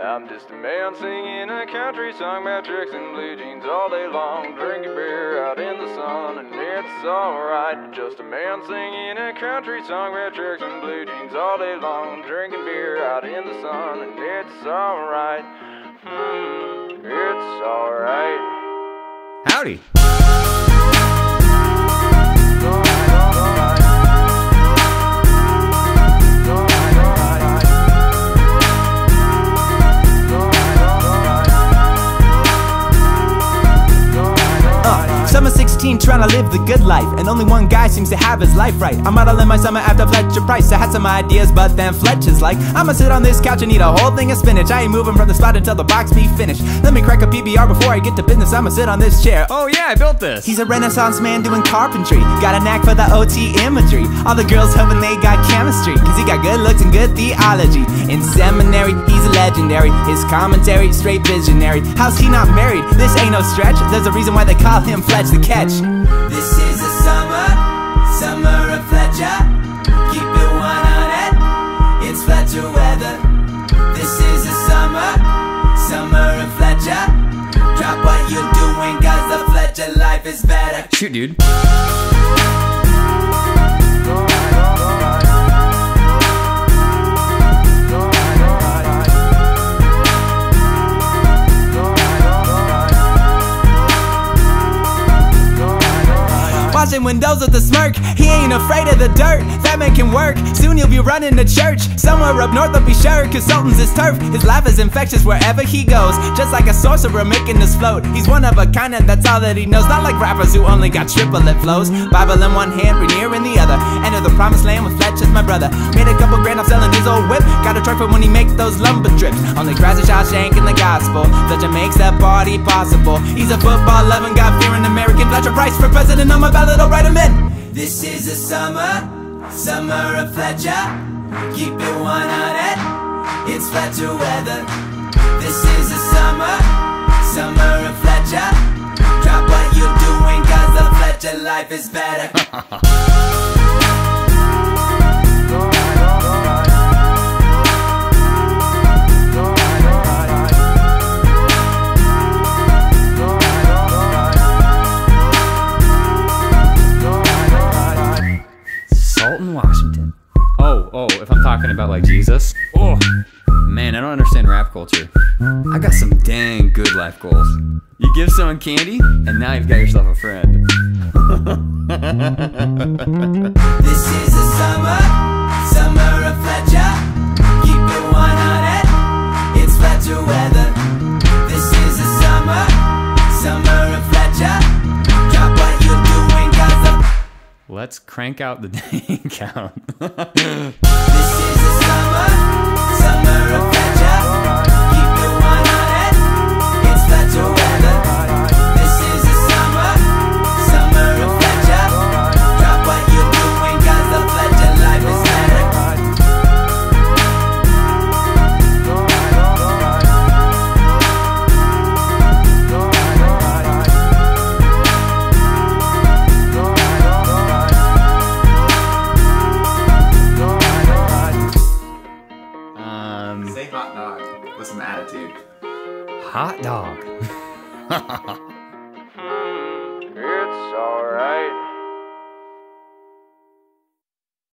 I'm just a man singing a country song about tricks and blue jeans all day long, drinking beer out in the sun, and it's alright. Just a man singing a country song about tricks and blue jeans all day long, drinking beer out in the sun, and it's alright. It's alright. Howdy. Summer 16, trying to live the good life, and only one guy seems to have his life right. I'm out all in my summer after Fletcher Price. I had some ideas, but then Fletcher's like, I'ma sit on this couch and eat a whole thing of spinach. I ain't moving from the spot until the box be finished. Let me crack a PBR before I get to business. I'ma sit on this chair. Oh yeah, I built this. He's a renaissance man doing carpentry. Got a knack for the OT imagery. All the girls hoping they got chemistry, cause he got good looks and good theology. In seminary, he's legendary. His commentary, straight visionary. How's he not married? This ain't no stretch. There's a reason why they call him Fletcher. The catch. This is the summer of Fletcher. Keep it 100. It's Fletcher weather. This is the summer of Fletcher. Drop what you're doing, cause the Fletcher life is better. Shoot, dude. Washing windows with a smirk, he ain't afraid of the dirt. That man can work, soon he'll be running a church. Somewhere up north, I'll be sure, cause Sultan's his turf. His laugh is infectious wherever he goes, just like a sorcerer making us float. He's one of a kind and that's all that he knows. Not like rappers who only got triplet flows. Bible in one hand, Rainier in the other. Enter the promised land with Fletcher's my brother. Made a couple grand off selling his old whip. Got a truck for when he makes those lumber trips. Only cries a Shawshank in the gospel. Fletcher makes that party possible. He's a football loving, God-fearing American. Fletcher Price for president on my ballot. Don't write them in. This is the summer of Fletcher. Keep it 100. It's Fletcher weather. This is the summer of Fletcher. Drop what you're doing, cause the Fletcher life is better. Washington. Oh, if I'm talking about like Jesus. Oh, man, I don't understand rap culture. I got some dang good life goals. You give someone candy, and now you've got yourself a friend. This is the summer of Fletcher. Keep it 100. It's Fletcher weather. This is the summer of Fletcher. Drop what you're doing, cause the... Let's crank out the day count. This is the summer of Fletcher. Keep the one on it. It's Fletcher weather. This is the summer of Fletcher. Drop what you're doing, cause the Fletcher life is hot dog.